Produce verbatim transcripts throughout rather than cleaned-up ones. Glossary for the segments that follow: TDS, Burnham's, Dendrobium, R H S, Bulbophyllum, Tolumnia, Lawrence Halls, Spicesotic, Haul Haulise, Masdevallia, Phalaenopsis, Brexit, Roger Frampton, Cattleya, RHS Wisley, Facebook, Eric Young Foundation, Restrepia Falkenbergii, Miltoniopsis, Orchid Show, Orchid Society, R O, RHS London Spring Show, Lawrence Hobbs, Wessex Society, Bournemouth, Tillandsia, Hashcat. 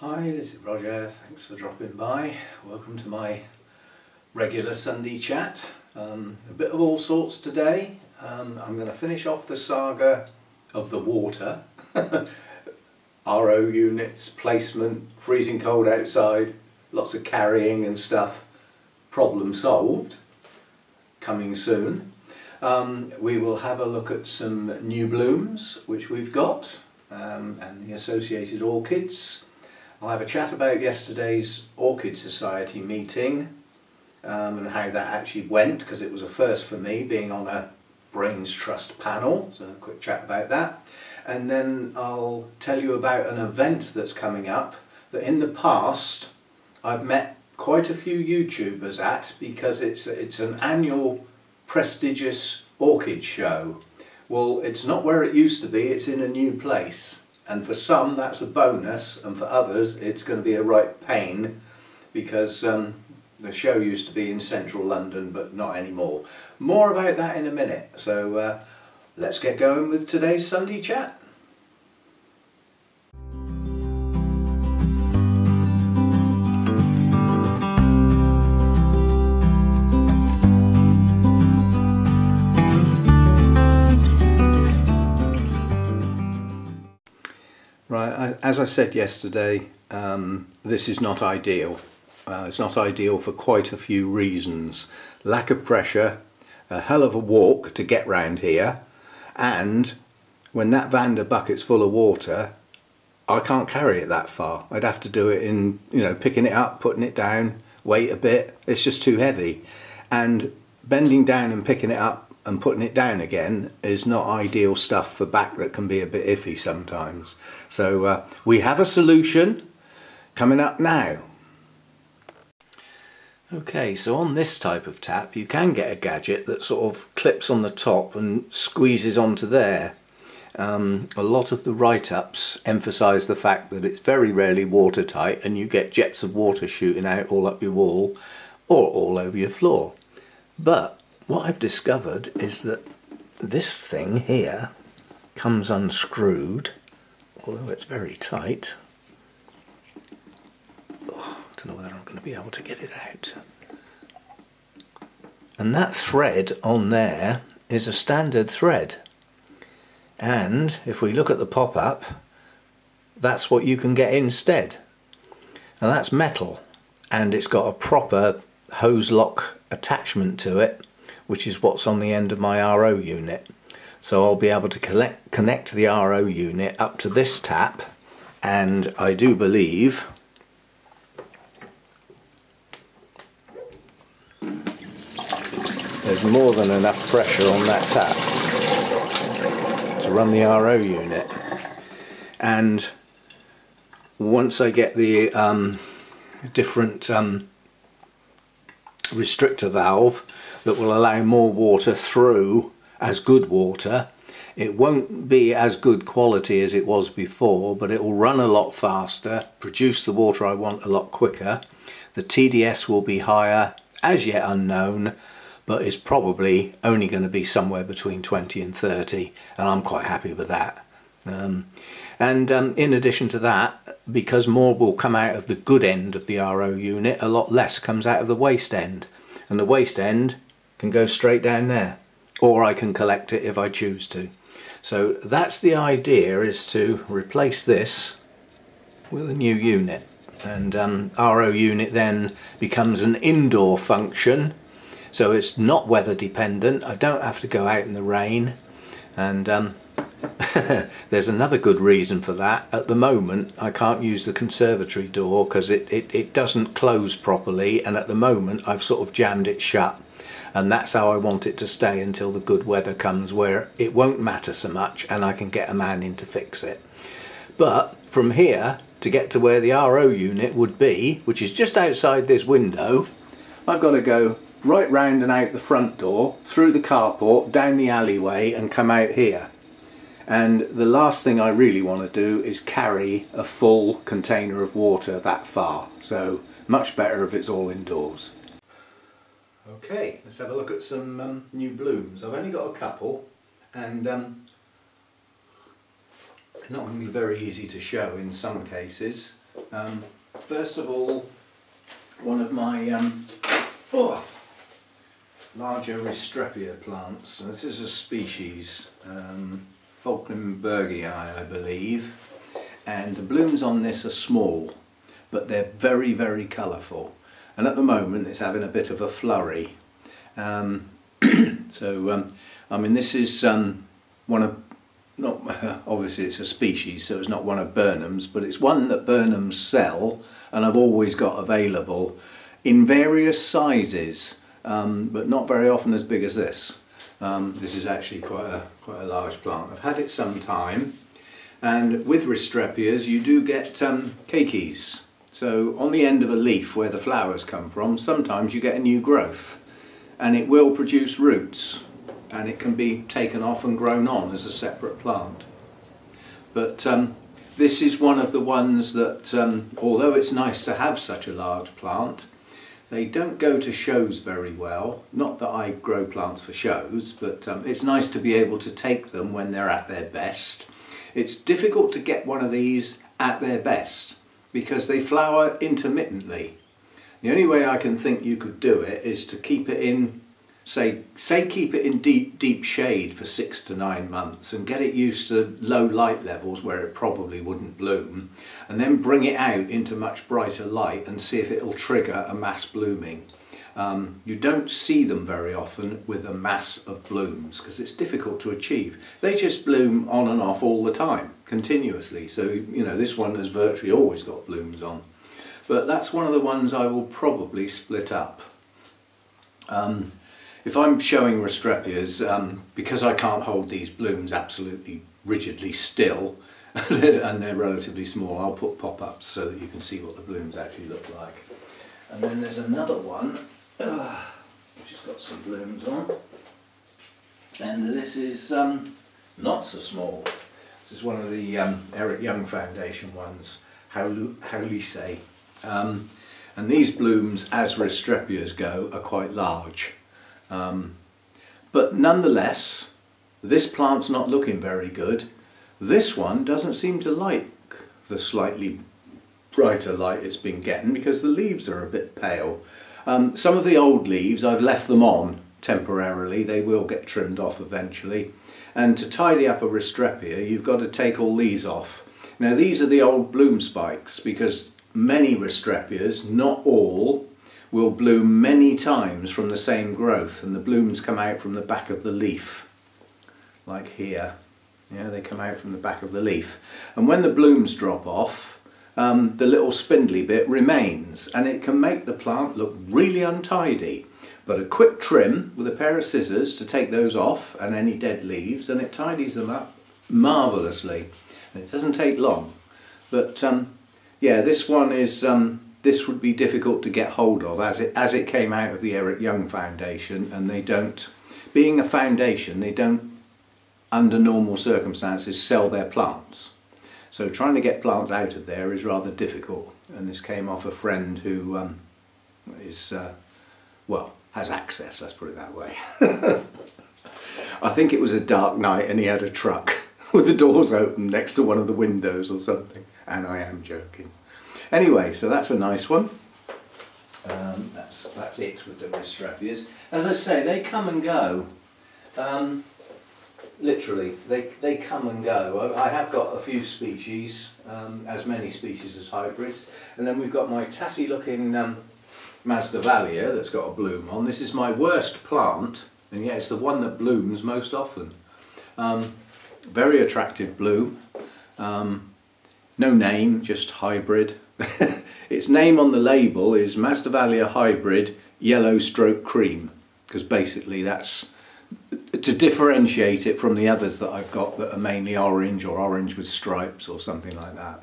Hi, this is Roger, thanks for dropping by. Welcome to my regular Sunday chat. Um, a bit of all sorts today. Um, I'm going to finish off the saga of the water. R O units, placement, freezing cold outside, lots of carrying and stuff. Problem solved. Coming soon. Um, we will have a look at some new blooms which we've got um, and the associated orchids. I'll have a chat about yesterday's Orchid Society meeting um, and how that actually went, because it was a first for me being on a Brains Trust panel, so a quick chat about that. And then I'll tell you about an event that's coming up that in the past I've met quite a few YouTubers at, because it's, it's an annual prestigious orchid show. Well, it's not where it used to be, it's in a new place. And for some that's a bonus, and for others it's going to be a right pain, because um, the show used to be in central London, but not anymore. More about that in a minute, so uh, let's get going with today's Sunday chat. Right, as I said yesterday, um, this is not ideal. Uh, it's not ideal for quite a few reasons. Lack of pressure, a hell of a walk to get round here, and when that Vander bucket's full of water, I can't carry it that far. I'd have to do it in, you know, picking it up, putting it down, wait a bit. It's just too heavy. And bending down and picking it up and putting it down again is not ideal stuff for back that can be a bit iffy sometimes. So uh, we have a solution coming up now. Okay, so on this type of tap you can get a gadget that sort of clips on the top and squeezes onto there. Um, a lot of the write-ups emphasise the fact that it's very rarely watertight and you get jets of water shooting out all up your wall or all over your floor. But what I've discovered is that this thing here comes unscrewed, although it's very tight. I don't know whether I'm going to be able to get it out. And that thread on there is a standard thread, and if we look at the pop-up, that's what you can get instead. Now that's metal, and it's got a proper hose lock attachment to it, which is what's on the end of my R O unit. So I'll be able to collect, connect the R O unit up to this tap, and I do believe there's more than enough pressure on that tap to run the R O unit. And once I get the um, different um, restrictor valve that will allow more water through as good water, it won't be as good quality as it was before, but it will run a lot faster, produce the water I want a lot quicker. The T D S will be higher, as yet unknown, but it's probably only going to be somewhere between twenty and thirty, and I'm quite happy with that. Um, and um, in addition to that, because more will come out of the good end of the R O unit, a lot less comes out of the waste end, and the waste end can go straight down there, or I can collect it if I choose to. So that's the idea, is to replace this with a new unit, and um, R O unit then becomes an indoor function. So it's not weather dependent, I don't have to go out in the rain, and um, there's another good reason for that. At the moment I can't use the conservatory door because it, it, it doesn't close properly, and at the moment I've sort of jammed it shut, and that's how I want it to stay until the good weather comes where it won't matter so much and I can get a man in to fix it. But from here to get to where the R O unit would be, which is just outside this window, I've got to go right round and out the front door, through the carport, down the alleyway, and come out here. And the last thing I really want to do is carry a full container of water that far, so much better if it's all indoors. Okay, let's have a look at some um, new blooms. I've only got a couple, and um, they're not going to be very easy to show in some cases. Um, first of all, one of my um, oh, larger Restrepia plants, this is a species, um, Falkenbergii I believe, and the blooms on this are small, but they're very, very colourful, and at the moment it's having a bit of a flurry. Um, so, um, I mean, this is um, one of, not obviously it's a species, so it's not one of Burnham's, but it's one that Burnham's sell, and I've always got available in various sizes, um, but not very often as big as this. Um, this is actually quite a quite a large plant. I've had it some time, and with Restrepias you do get um, cakies. So on the end of a leaf where the flowers come from, sometimes you get a new growth, and it will produce roots, and it can be taken off and grown on as a separate plant. But um, this is one of the ones that, um, although it's nice to have such a large plant, they don't go to shows very well. Not that I grow plants for shows, but um, it's nice to be able to take them when they're at their best. It's difficult to get one of these at their best because they flower intermittently. The only way I can think you could do it is to keep it in Say, say keep it in deep, deep shade for six to nine months and get it used to low light levels where it probably wouldn't bloom, and then bring it out into much brighter light and see if it'll trigger a mass blooming. Um, you don't see them very often with a mass of blooms because it's difficult to achieve. They just bloom on and off all the time, continuously. So, you know, this one has virtually always got blooms on. But that's one of the ones I will probably split up. Um, If I'm showing Restrepias, um, because I can't hold these blooms absolutely rigidly still and they're relatively small, I'll put pop-ups so that you can see what the blooms actually look like. And then there's another one uh, which has got some blooms on, and this is um, not so small. This is one of the um, Eric Young Foundation ones, Haul Haulise, um, and these blooms, as Restrepias go, are quite large. Um, but nonetheless, this plant's not looking very good. This one doesn't seem to like the slightly brighter light it's been getting because the leaves are a bit pale. Um, some of the old leaves, I've left them on temporarily. They will get trimmed off eventually. And to tidy up a Restrepia, you've got to take all these off. Now, these are the old bloom spikes because many Restrepias, not all, will bloom many times from the same growth, and the blooms come out from the back of the leaf, like here. Yeah, they come out from the back of the leaf, and when the blooms drop off, um, the little spindly bit remains, and it can make the plant look really untidy. But a quick trim with a pair of scissors to take those off and any dead leaves, and it tidies them up marvellously, and it doesn't take long. But um, yeah, this one is um, this would be difficult to get hold of as it, as it came out of the Eric Young Foundation, and they don't, being a foundation, they don't under normal circumstances sell their plants. So trying to get plants out of there is rather difficult, and this came off a friend who um, is, uh, well, has access, let's put it that way. I think it was a dark night and he had a truck with the doors open next to one of the windows or something, and I am joking. Anyway, so that's a nice one. Um, that's, that's it with the Restrepias. As I say, they come and go. Um, literally, they, they come and go. I, I have got a few species, um, as many species as hybrids. And then we've got my tatty looking um, Masdevallia that's got a bloom on. This is my worst plant, and yet it's the one that blooms most often. Um, very attractive bloom. Um, no name, just hybrid. Its name on the label is Masdevallia Hybrid Yellow Stroke Cream, because basically that's to differentiate it from the others that I've got that are mainly orange or orange with stripes or something like that.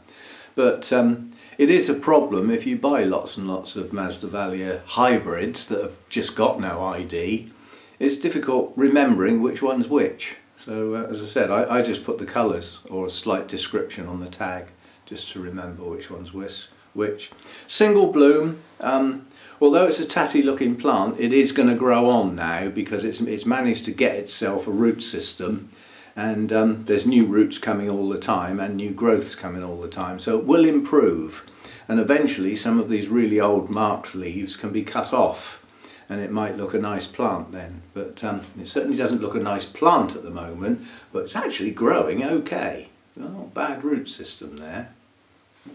But um, it is a problem if you buy lots and lots of Masdevallia hybrids that have just got no I D. It's difficult remembering which one's which. So uh, as I said, I, I just put the colours or a slight description on the tag, just to remember which one's which. Single bloom, um, although it's a tatty looking plant, it is going to grow on now because it's, it's managed to get itself a root system, and um, there's new roots coming all the time and new growths coming all the time, so it will improve, and eventually some of these really old marked leaves can be cut off and it might look a nice plant then. But um, it certainly doesn't look a nice plant at the moment, but it's actually growing okay. Well, not bad root system there,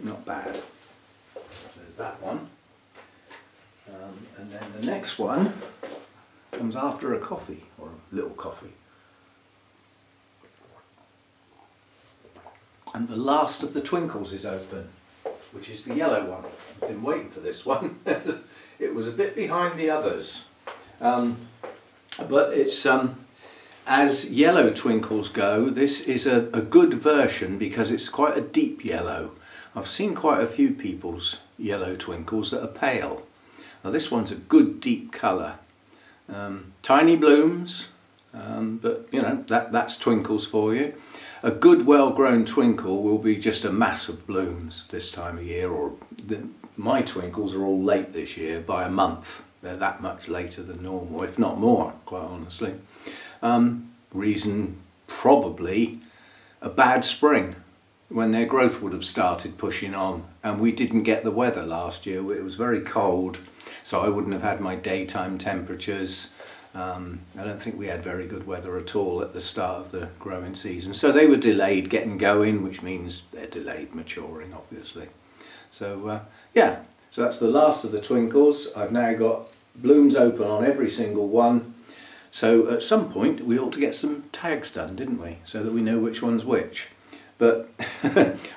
not bad. So there's that one. Um, and then the next one comes after a coffee, or a little coffee. And the last of the twinkles is open, which is the yellow one. I've been waiting for this one. It was a bit behind the others. Um, but it's, um, as yellow twinkles go, this is a, a good version because it's quite a deep yellow. I've seen quite a few people's yellow twinkles that are pale. Now this one's a good deep colour. Um, tiny blooms, um, but you know, that, that's twinkles for you. A good well-grown twinkle will be just a mass of blooms this time of year, or the, my twinkles are all late this year by a month. They're that much later than normal, if not more, quite honestly. Um, reason probably a bad spring, when their growth would have started pushing on, and we didn't get the weather last year. It was very cold, so I wouldn't have had my daytime temperatures. Um, I don't think we had very good weather at all at the start of the growing season, so they were delayed getting going, which means they're delayed maturing, obviously. So uh, yeah, so that's the last of the twinkles. I've now got blooms open on every single one, so at some point we ought to get some tags done, didn't we, so that we know which one's which. But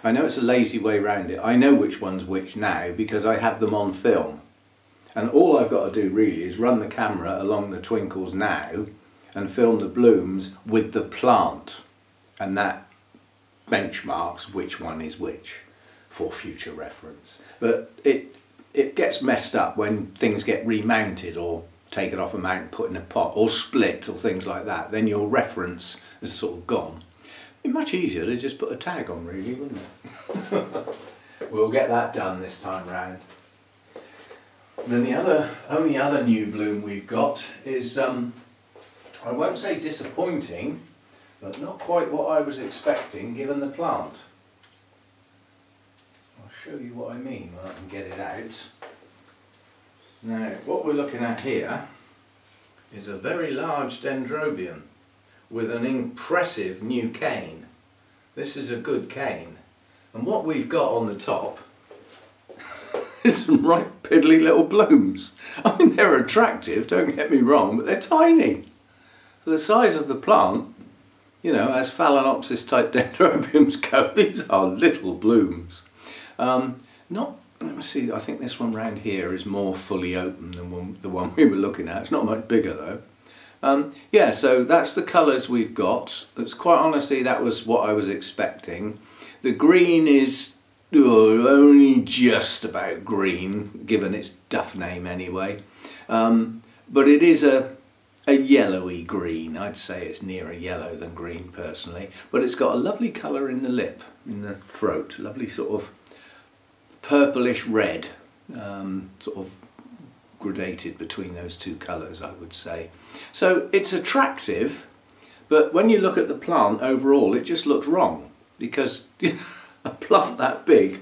I know it's a lazy way around it. I know which one's which now because I have them on film. And all I've got to do really is run the camera along the twinkles now and film the blooms with the plant. And that benchmarks which one is which for future reference. But it, it gets messed up when things get remounted or taken off a mount, put in a pot, or split, or things like that. Then your reference is sort of gone. Much easier to just put a tag on, really, wouldn't it? We'll get that done this time round. And then the other, only other new bloom we've got is, um, I won't say disappointing, but not quite what I was expecting given the plant. I'll show you what I mean when I can get it out. Now, what we're looking at here is a very large dendrobium with an impressive new cane. This is a good cane, and what we've got on the top is some right piddly little blooms. I mean, they're attractive, don't get me wrong, but they're tiny. For the size of the plant, you know, as Phalaenopsis type dendrobiums go, these are little blooms. Um, not, let me see, I think this one round here is more fully open than one, the one we were looking at. It's not much bigger though. Um, yeah, so that's the colours we've got. That's quite honestly, that was what I was expecting. The green is oh, only just about green, given its duff name anyway. Um, but it is a, a yellowy green. I'd say it's nearer yellow than green, personally. But it's got a lovely colour in the lip, in the throat. Lovely sort of purplish red, um, sort of gradated between those two colours, I would say. So it's attractive, but when you look at the plant overall, it just looks wrong, because a plant that big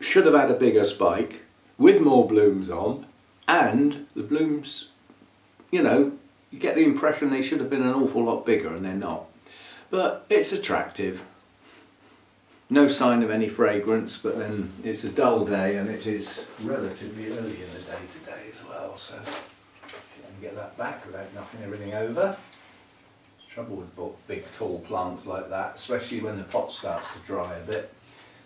should have had a bigger spike with more blooms on, and the blooms, you know, you get the impression they should have been an awful lot bigger, and they're not. But it's attractive. No sign of any fragrance, but then it's a dull day and it is relatively early in the day today as well, so see if I can get that back without knocking everything over. Trouble with big tall plants like that, especially when the pot starts to dry a bit,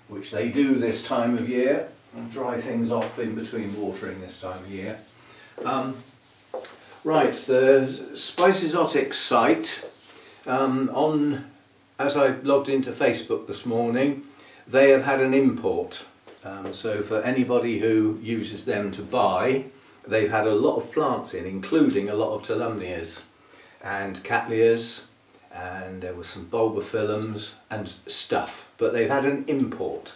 which they do this time of year, and dry things off in between watering this time of year. Um, right, the Spicesotic site um, on... As I logged into Facebook this morning, they have had an import. Um, so for anybody who uses them to buy, they've had a lot of plants in, including a lot of Tolumnias and Cattleyas, and there were some Bulbophyllums and stuff. But they've had an import.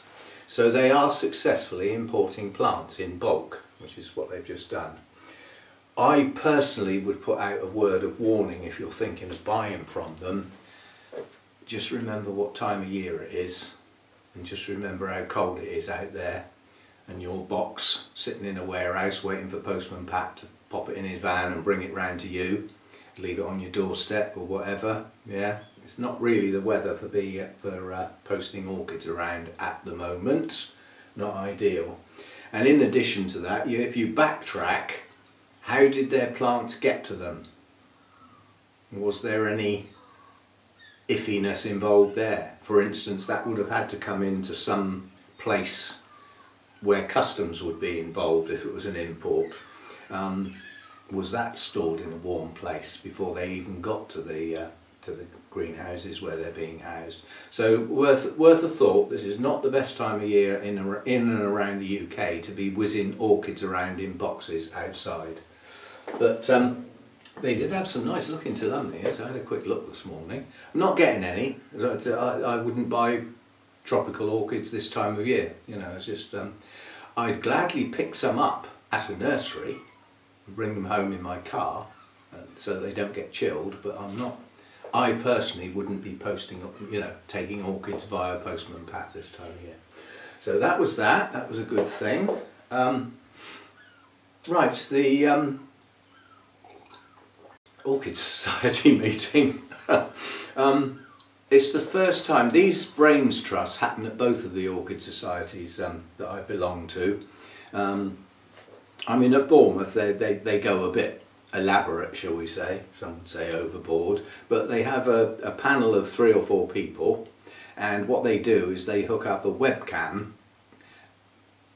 So they are successfully importing plants in bulk, which is what they've just done. I personally would put out a word of warning if you're thinking of buying from them. just remember what time of year it is, and just remember how cold it is out there, and your box sitting in a warehouse waiting for Postman Pat to pop it in his van and bring it round to you, leave it on your doorstep or whatever. Yeah, it's not really the weather for the for uh, posting orchids around at the moment. Not ideal. And in addition to that, you, if you backtrack, how did their plants get to them? Was there any iffiness involved there? For instance, that would have had to come into some place where customs would be involved if it was an import. Um, was that stored in a warm place before they even got to the uh, to the greenhouses where they're being housed? So worth worth a thought. This is not the best time of year in in and around the U K to be whizzing orchids around in boxes outside. But um, they did have some nice looking tillandsias. I had a quick look this morning. I'm not getting any. I, I wouldn't buy tropical orchids this time of year. You know, it's just um, I'd gladly pick some up at a nursery, bring them home in my car uh, so they don't get chilled, but I'm not, I personally wouldn't be posting, you know, taking orchids via Postman Pat this time of year. So that was that, that was a good thing. Um, right, the um, Orchid Society meeting. um, it's the first time, these brains trusts happen at both of the Orchid Societies um, that I belong to. Um, I mean, at Bournemouth they, they, they go a bit elaborate, shall we say, some would say overboard, but they have a, a panel of three or four people, and what they do is they hook up a webcam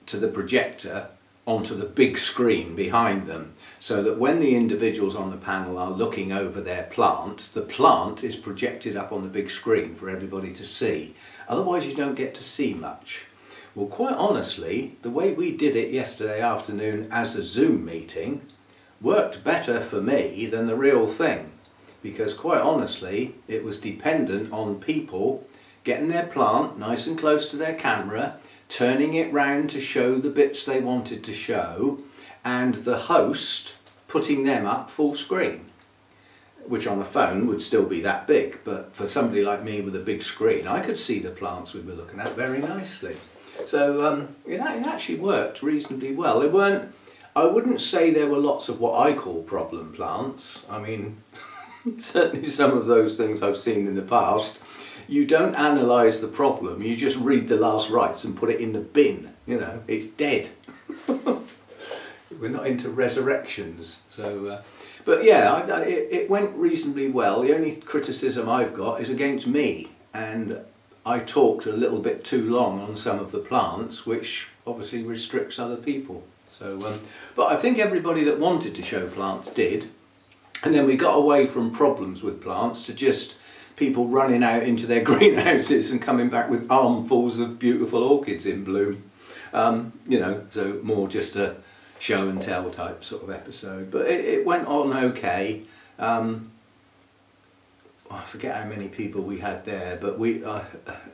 to the projector onto the big screen behind them, so that when the individuals on the panel are looking over their plant, the plant is projected up on the big screen for everybody to see. Otherwise you don't get to see much. Well, quite honestly, the way we did it yesterday afternoon as a Zoom meeting worked better for me than the real thing, because quite honestly it was dependent on people getting their plant nice and close to their camera, turning it round to show the bits they wanted to show, and the host putting them up full screen, which on a phone would still be that big, but for somebody like me with a big screen, I could see the plants we were looking at very nicely. So um, it actually worked reasonably well. They weren't, I wouldn't say there were lots of what I call problem plants. I mean, certainly some of those things I've seen in the past. You don't analyse the problem, you just read the last rites and put it in the bin. You know, it's dead. We're not into resurrections. So, uh, but yeah, I, I, it, it went reasonably well. The only criticism I've got is against me, and I talked a little bit too long on some of the plants, which obviously restricts other people. So, um, but I think everybody that wanted to show plants did, and then we got away from problems with plants to just people running out into their greenhouses and coming back with armfuls of beautiful orchids in bloom. Um, you know, so more just a show and tell type sort of episode. But it, it went on okay. Um, I forget how many people we had there, but we uh,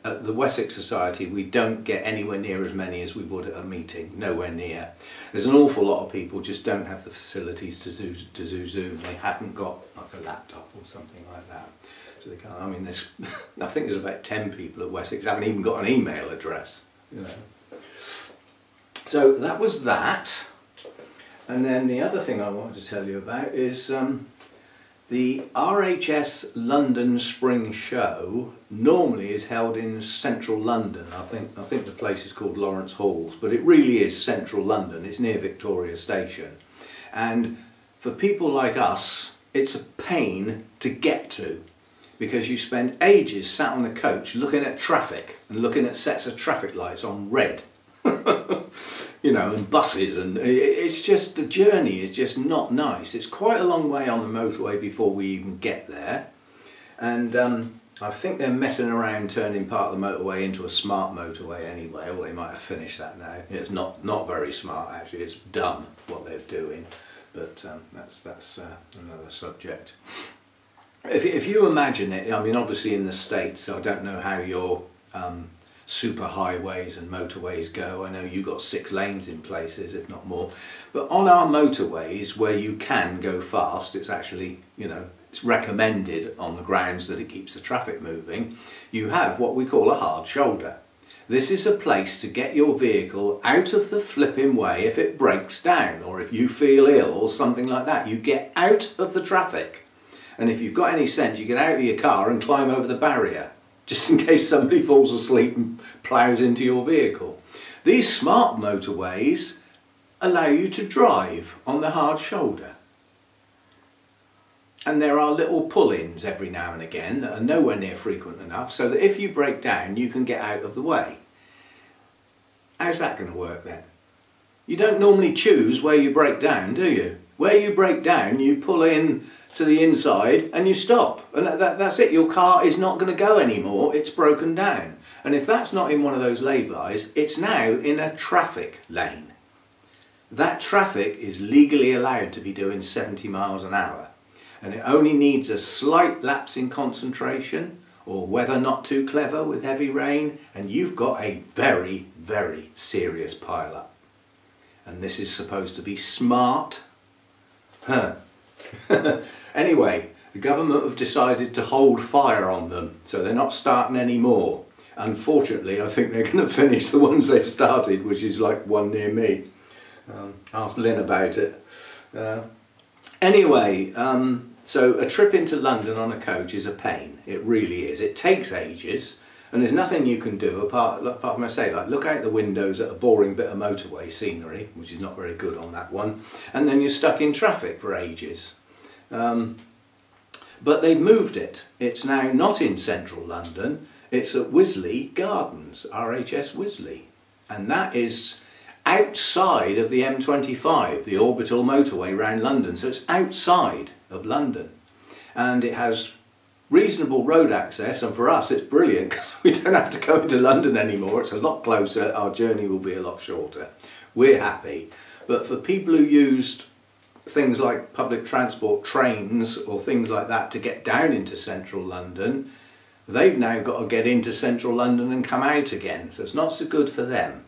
at the Wessex Society we don't get anywhere near as many as we would at a meeting, nowhere near. There's an awful lot of people just don't have the facilities to do, to do Zoom. They haven't got like a laptop or something like that, so they can't. I mean, there's I think there's about ten people at Wessex haven't even got an email address, you know. So that was that, and then the other thing I wanted to tell you about is um, the R H S London Spring Show normally is held in central London. I think I think the place is called Lawrence Halls, but it really is central London. It's near Victoria Station. And for people like us, it's a pain to get to, because you spend ages sat on the coach looking at traffic and looking at sets of traffic lights on red. You know, and buses, and it's just, the journey is just not nice. It's quite a long way on the motorway before we even get there, and um, I think they're messing around turning part of the motorway into a smart motorway anyway, or they might have finished that now. It's not not very smart actually, it's dumb what they're doing, but um, that's, that's uh, another subject. If, if you imagine it, I mean obviously in the States, I don't know how your um, super highways and motorways go. I know you've got six lanes in places, if not more, but on our motorways where you can go fast, it's actually, you know, it's recommended on the grounds that it keeps the traffic moving, you have what we call a hard shoulder. This is a place to get your vehicle out of the flipping way if it breaks down or if you feel ill or something like that. You get out of the traffic. And if you've got any sense, you get out of your car and climb over the barrier, just in case somebody falls asleep and ploughs into your vehicle. These smart motorways allow you to drive on the hard shoulder. And there are little pull-ins every now and again that are nowhere near frequent enough, so that if you break down, you can get out of the way. How's that going to work then? You don't normally choose where you break down, do you? Where you break down, you pull in to the inside and you stop, and that, that, that's it. Your car is not going to go anymore, it's broken down. And if that's not in one of those lay-bys, it's now in a traffic lane. That traffic is legally allowed to be doing seventy miles an hour, and it only needs a slight lapse in concentration or weather not too clever with heavy rain, and you've got a very, very serious pile-up. And this is supposed to be smart, huh? Anyway, the government have decided to hold fire on them, so they're not starting any more. Unfortunately, I think they're going to finish the ones they've started, which is like one near me. Um, asked Lynn about it. Uh, anyway, um, so a trip into London on a coach is a pain. It really is. It takes ages, and there's nothing you can do apart, apart from, I say, like, look out the windows at a boring bit of motorway scenery, which is not very good on that one, and then you're stuck in traffic for ages. Um, but they've moved it. It's now not in central London, it's at Wisley Gardens, R H S Wisley, and that is outside of the M twenty-five, the orbital motorway round London, so it's outside of London, and it has reasonable road access, and for us it's brilliant because we don't have to go into London anymore. It's a lot closer, our journey will be a lot shorter. We're happy. But for people who used things like public transport, trains or things like that to get down into central London, they've now got to get into central London and come out again, so it's not so good for them.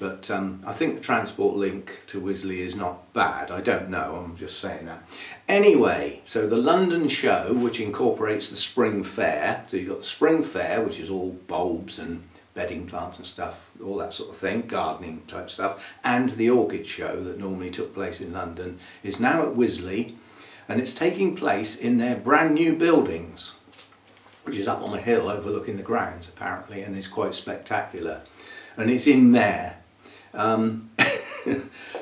But um, I think the transport link to Wisley is not bad. I don't know, I'm just saying that. Anyway, so the London show, which incorporates the spring fair, so you've got the spring fair, which is all bulbs and bedding plants and stuff, all that sort of thing, gardening type stuff, and the orchid show that normally took place in London is now at Wisley, and it's taking place in their brand new buildings, which is up on a hill overlooking the grounds apparently, and is quite spectacular. And it's in there. Um,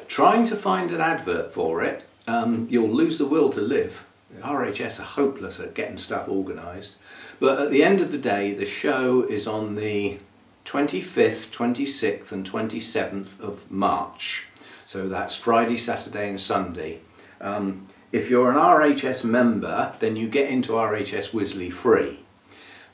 trying to find an advert for it, um, you'll lose the will to live. R H S are hopeless at getting stuff organised. But at the end of the day, the show is on the twenty-fifth, twenty-sixth and twenty-seventh of March. So that's Friday, Saturday and Sunday. Um, if you're an R H S member, then you get into R H S Wisley free.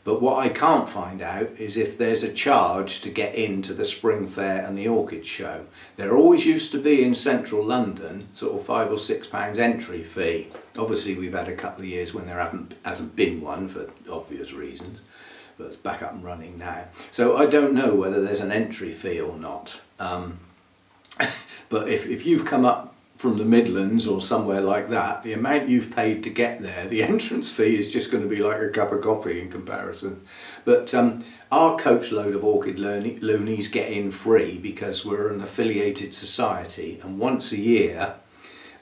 But what I can't find out is if there's a charge to get into the Spring Fair and the Orchid Show. There always used to be in central London sort of five or six pounds entry fee. Obviously we've had a couple of years when there haven't, hasn't been one for obvious reasons, but it's back up and running now. So I don't know whether there's an entry fee or not. Um, but if, if you've come up from the Midlands or somewhere like that, the amount you've paid to get there, the entrance fee is just going to be like a cup of coffee in comparison. But um, our coach load of orchid loonies get in free because we're an affiliated society, and once a year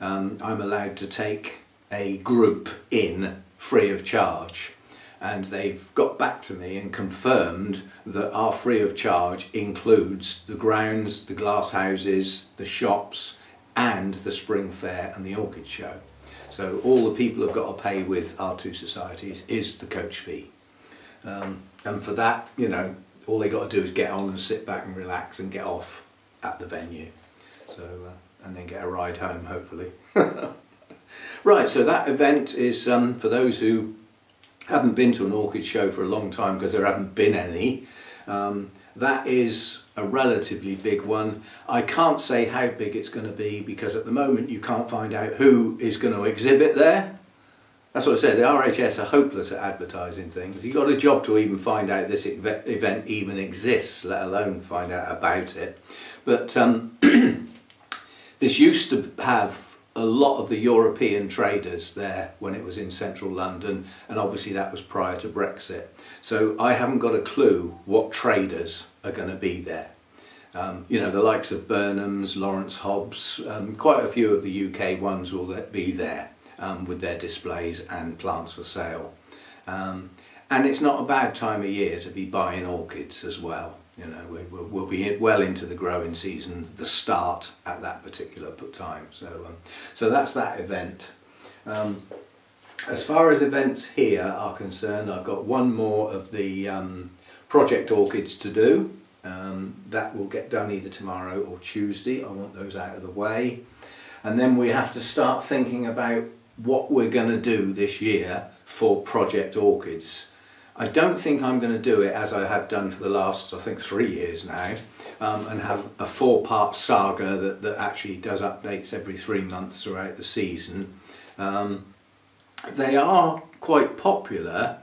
um, I'm allowed to take a group in free of charge, and they've got back to me and confirmed that our free of charge includes the grounds, the glass houses, the shops, and the Spring Fair and the Orchid Show. So all the people have got to pay with our two societies is the coach fee. Um, and for that, you know, all they got to do is get on and sit back and relax and get off at the venue. So, uh, and then get a ride home, hopefully. Right, so that event is, um, for those who haven't been to an orchid show for a long time because there haven't been any, um, that is a relatively big one. I can't say how big it's going to be because at the moment you can't find out who is going to exhibit there. That's what I said, the R H S are hopeless at advertising things. You've got a job to even find out this event even exists, let alone find out about it. But um, this used to have a lot of the European traders there when it was in central London, and obviously that was prior to Brexit. So I haven't got a clue what traders are going to be there. Um, you know, the likes of Burnham's, Lawrence Hobbs, um, quite a few of the U K ones will be there um, with their displays and plants for sale. Um, and it's not a bad time of year to be buying orchids as well. You know, we, we'll, we'll be well into the growing season, the start at that particular time. So, um, so that's that event. Um, as far as events here are concerned, I've got one more of the um, project orchids to do. Um, that will get done either tomorrow or Tuesday. I want those out of the way. And then we have to start thinking about what we're going to do this year for project orchids. I don't think I'm going to do it as I have done for the last, I think, three years now, um, and have a four-part saga that, that actually does updates every three months throughout the season. Um, they are quite popular,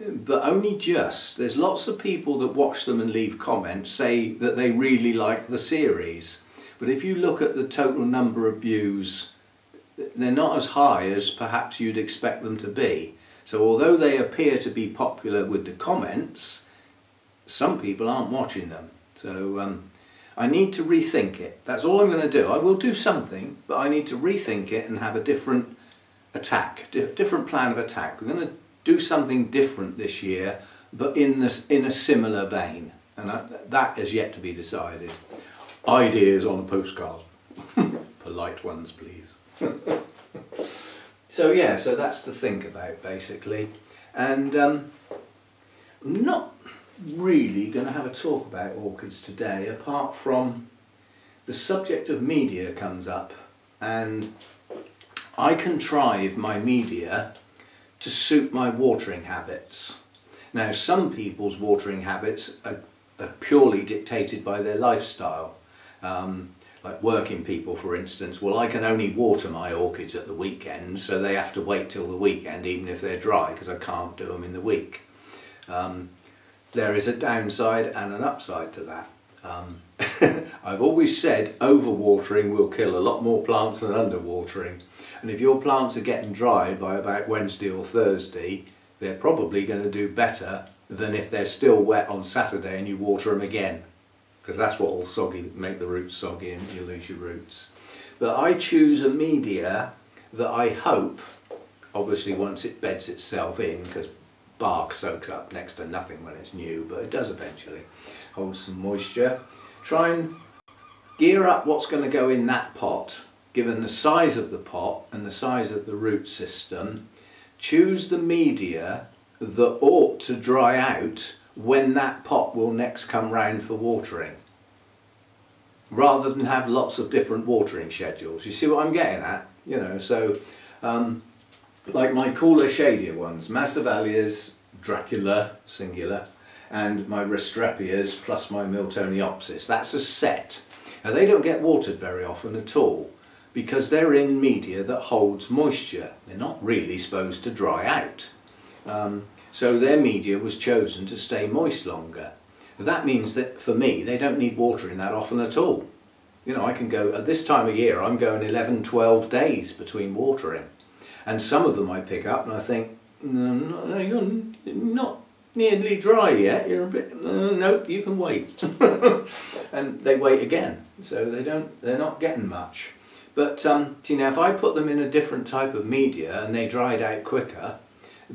but only just. There's lots of people that watch them and leave comments, say that they really like the series. But if you look at the total number of views, they're not as high as perhaps you'd expect them to be. So although they appear to be popular with the comments, some people aren't watching them. So um, I need to rethink it. That's all I'm going to do. I will do something, but I need to rethink it and have a different attack, di different plan of attack. We're going to do something different this year, but in, this, in a similar vein. And I, that is yet to be decided. Ideas on a postcard. Polite ones, please. So yeah, so that's to think about basically, and um, I'm not really going to have a talk about orchids today, apart from the subject of media comes up, and I contrive my media to suit my watering habits. Now, some people's watering habits are, are purely dictated by their lifestyle. Um, Like working people, for instance, well, I can only water my orchids at the weekend, so they have to wait till the weekend, even if they're dry, because I can't do them in the week. Um, there is a downside and an upside to that. Um, I've always said overwatering will kill a lot more plants than underwatering, and if your plants are getting dry by about Wednesday or Thursday, they're probably going to do better than if they're still wet on Saturday and you water them again. Because that's what will soggy, make the roots soggy, and you lose your roots. But I choose a media that I hope, obviously once it beds itself in, because bark soaks up next to nothing when it's new, but it does eventually hold some moisture. Try and gear up what's going to go in that pot, given the size of the pot and the size of the root system. Choose the media that ought to dry out when that pot will next come round for watering, rather than have lots of different watering schedules. You see what I'm getting at? You know, so um, like my cooler, shadier ones, Masdevallias, Dracula, singular, and my Restrepias plus my Miltoniopsis. That's a set. Now, they don't get watered very often at all because they're in media that holds moisture. They're not really supposed to dry out. Um, So their media was chosen to stay moist longer. That means that for me, they don't need watering that often at all. You know, I can go, at this time of year, I'm going eleven, twelve days between watering. And some of them I pick up and I think, no, no, you're not nearly dry yet, you're a bit, uh, nope, you can wait. And they wait again, so they don't, they're not getting much. But, um, you know, if I put them in a different type of media and they dried out quicker,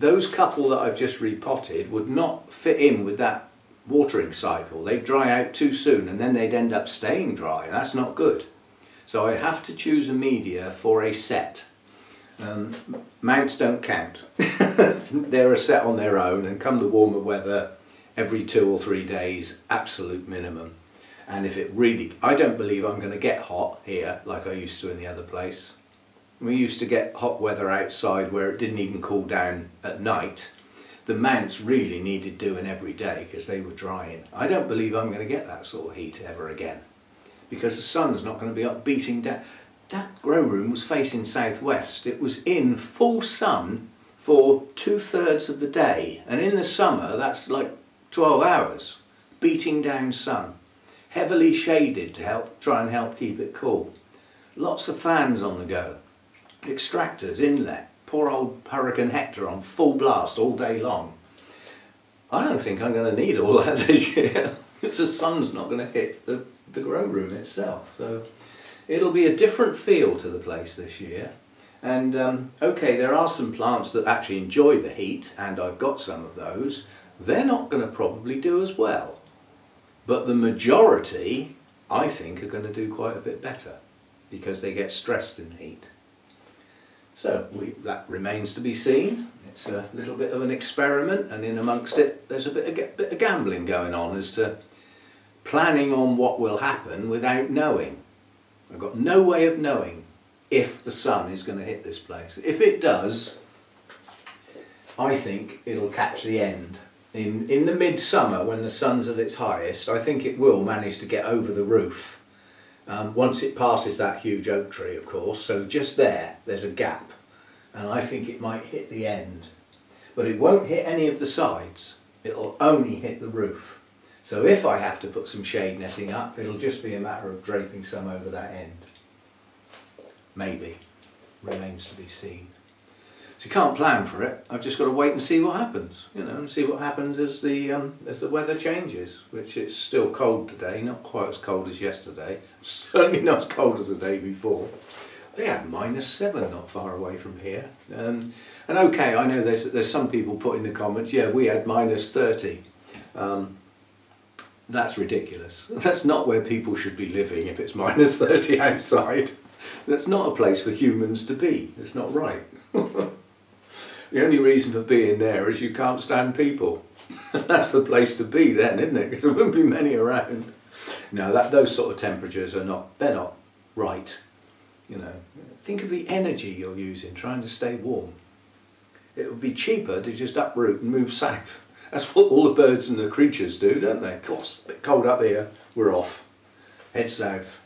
those couple that I've just repotted would not fit in with that watering cycle. They'd dry out too soon and then they'd end up staying dry, and that's not good. So I have to choose a media for a set. Um, mounts don't count. They're a set on their own, and come the warmer weather, every two or three days, absolute minimum. And if it really, I don't believe I'm going to get hot here like I used to in the other place. We used to get hot weather outside where it didn't even cool down at night. The mounts really needed doing every day because they were drying. I don't believe I'm going to get that sort of heat ever again, because the sun's not going to be up beating down. That grow room was facing southwest. It was in full sun for two thirds of the day, and in the summer that's like twelve hours beating down sun, heavily shaded to help try and help keep it cool. Lots of fans on the go. Extractors, inlet, poor old Hurricane Hector on full blast all day long. I don't think I'm going to need all that this year. Because the sun's not going to hit the, the grow room itself. So it'll be a different feel to the place this year. And um, okay, there are some plants that actually enjoy the heat, and I've got some of those. They're not going to probably do as well. But the majority, I think, are going to do quite a bit better because they get stressed in heat. So we, that remains to be seen. It's a little bit of an experiment, and in amongst it there's a bit of, a bit of gambling going on as to planning on what will happen without knowing. I've got no way of knowing if the sun is going to hit this place. If it does, I think it'll catch the end. In, in the midsummer, when the sun's at its highest, I think it will manage to get over the roof. Um, once it passes that huge oak tree, of course, so just there, there's a gap. And I think it might hit the end. But it won't hit any of the sides. It'll only hit the roof. So if I have to put some shade netting up, it'll just be a matter of draping some over that end. Maybe. Remains to be seen. So you can't plan for it. I've just got to wait and see what happens, you know, and see what happens as the um, as the weather changes. Which it's still cold today, not quite as cold as yesterday. Certainly not as cold as the day before. They had minus seven not far away from here. Um, and okay, I know there's there's some people put in the comments, yeah, we had minus thirty. Um, that's ridiculous. That's not where people should be living if it's minus thirty outside. That's not a place for humans to be. It's not right. The only reason for being there is you can't stand people. That's the place to be then, isn't it? Because there wouldn't be many around. No, that, those sort of temperatures are not, they're not right. You know, think of the energy you're using trying to stay warm. It would be cheaper to just uproot and move south. That's what all the birds and the creatures do, don't they? Of course, a bit cold up here, we're off. Head south.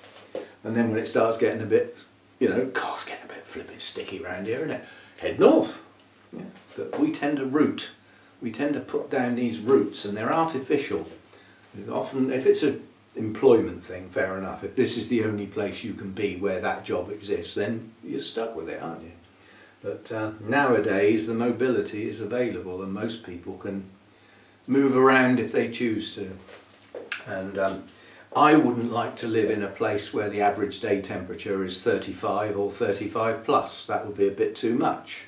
And then when it starts getting a bit, you know, God, it's getting a bit flipping sticky around here, isn't it? Head north. Yeah, that we tend to root. We tend to put down these roots, and they're artificial. Often, if it's an employment thing, fair enough. If this is the only place you can be where that job exists, then you're stuck with it, aren't you? But uh, nowadays, the mobility is available, and most people can move around if they choose to. And um, I wouldn't like to live in a place where the average day temperature is thirty-five or thirty-five plus. That would be a bit too much.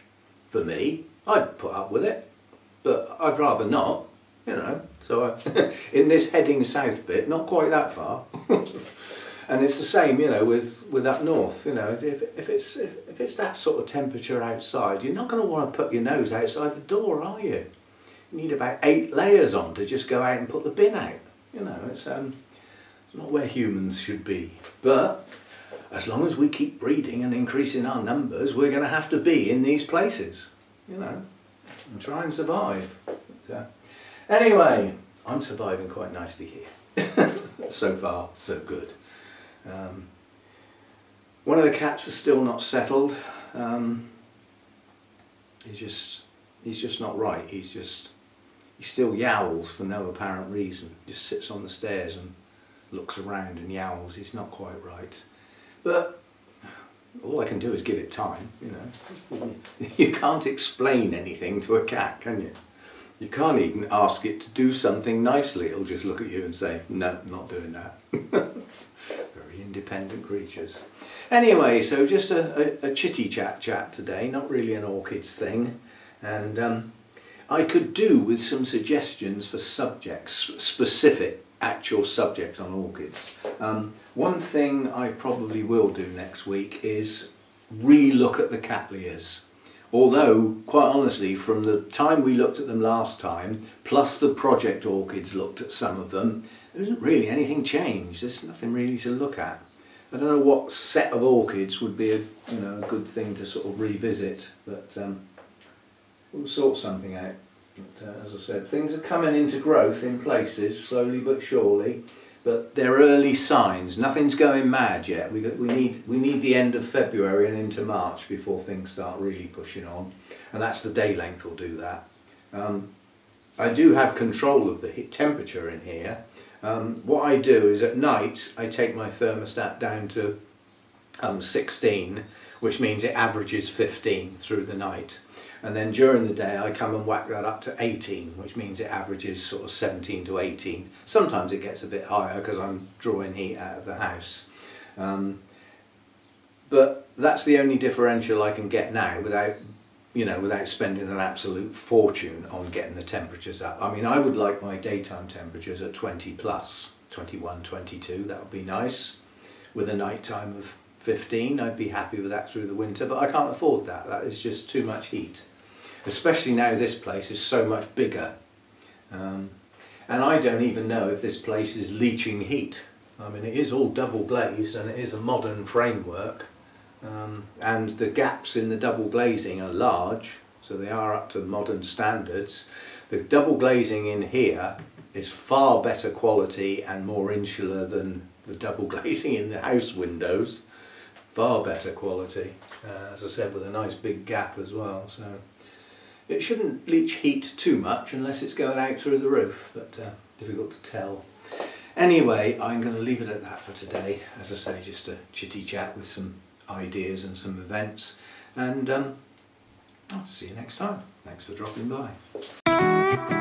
For me, I'd put up with it, but I'd rather not, you know. So I, in this heading south bit, not quite that far, and it's the same, you know, with with up north. You know, if if it's if, if it's that sort of temperature outside, you're not going to want to put your nose outside the door, are you? You need about eight layers on to just go out and put the bin out. You know, it's um, it's not where humans should be, but. As long as we keep breeding and increasing our numbers, we're going to have to be in these places, you know, and try and survive. So, anyway, I'm surviving quite nicely here. So far, so good. Um, one of the cats is still not settled. Um, he's just, he's just not right. He's just, he still yowls for no apparent reason. Just sits on the stairs and looks around and yowls. He's not quite right. But all I can do is give it time, you know. You can't explain anything to a cat, can you? You can't even ask it to do something nicely. It'll just look at you and say, no, not doing that. Very independent creatures. Anyway, so just a, a, a chitty-chat-chat today, not really an orchids thing. And um, I could do with some suggestions for subjects, specific actual subjects on orchids. Um, One thing I probably will do next week is re-look at the Cattleyas. Although, quite honestly, from the time we looked at them last time, plus the Project Orchids looked at some of them, there isn't really anything changed. There's nothing really to look at. I don't know what set of orchids would be a, you know, a good thing to sort of revisit, but um, we'll sort something out. But, uh, as I said, things are coming into growth in places, slowly but surely. But they're early signs. Nothing's going mad yet. We, we, need, we need the end of February and into March before things start really pushing on. And that's the day length will do that. Um, I do have control of the temperature in here. Um, what I do is at night I take my thermostat down to um, sixteen, which means it averages fifteen through the night. And then during the day I come and whack that up to eighteen, which means it averages sort of seventeen to eighteen. Sometimes it gets a bit higher because I'm drawing heat out of the house. Um, but that's the only differential I can get now without, you know, without spending an absolute fortune on getting the temperatures up. I mean, I would like my daytime temperatures at twenty plus, twenty-one, twenty-two, that would be nice. With a nighttime of fifteen, I'd be happy with that through the winter, but I can't afford that. That is just too much heat. Especially now this place is so much bigger. Um, and I don't even know if this place is leaching heat. I mean, it is all double glazed and it is a modern framework. Um, and the gaps in the double glazing are large, so they are up to modern standards. The double glazing in here is far better quality and more insular than the double glazing in the house windows. Far better quality, uh, as I said, with a nice big gap as well. So it shouldn't leach heat too much unless it's going out through the roof, but uh, difficult to tell. Anyway, I'm going to leave it at that for today. As I say, just a chitty chat with some ideas and some events, and um, I'll see you next time. Thanks for dropping by.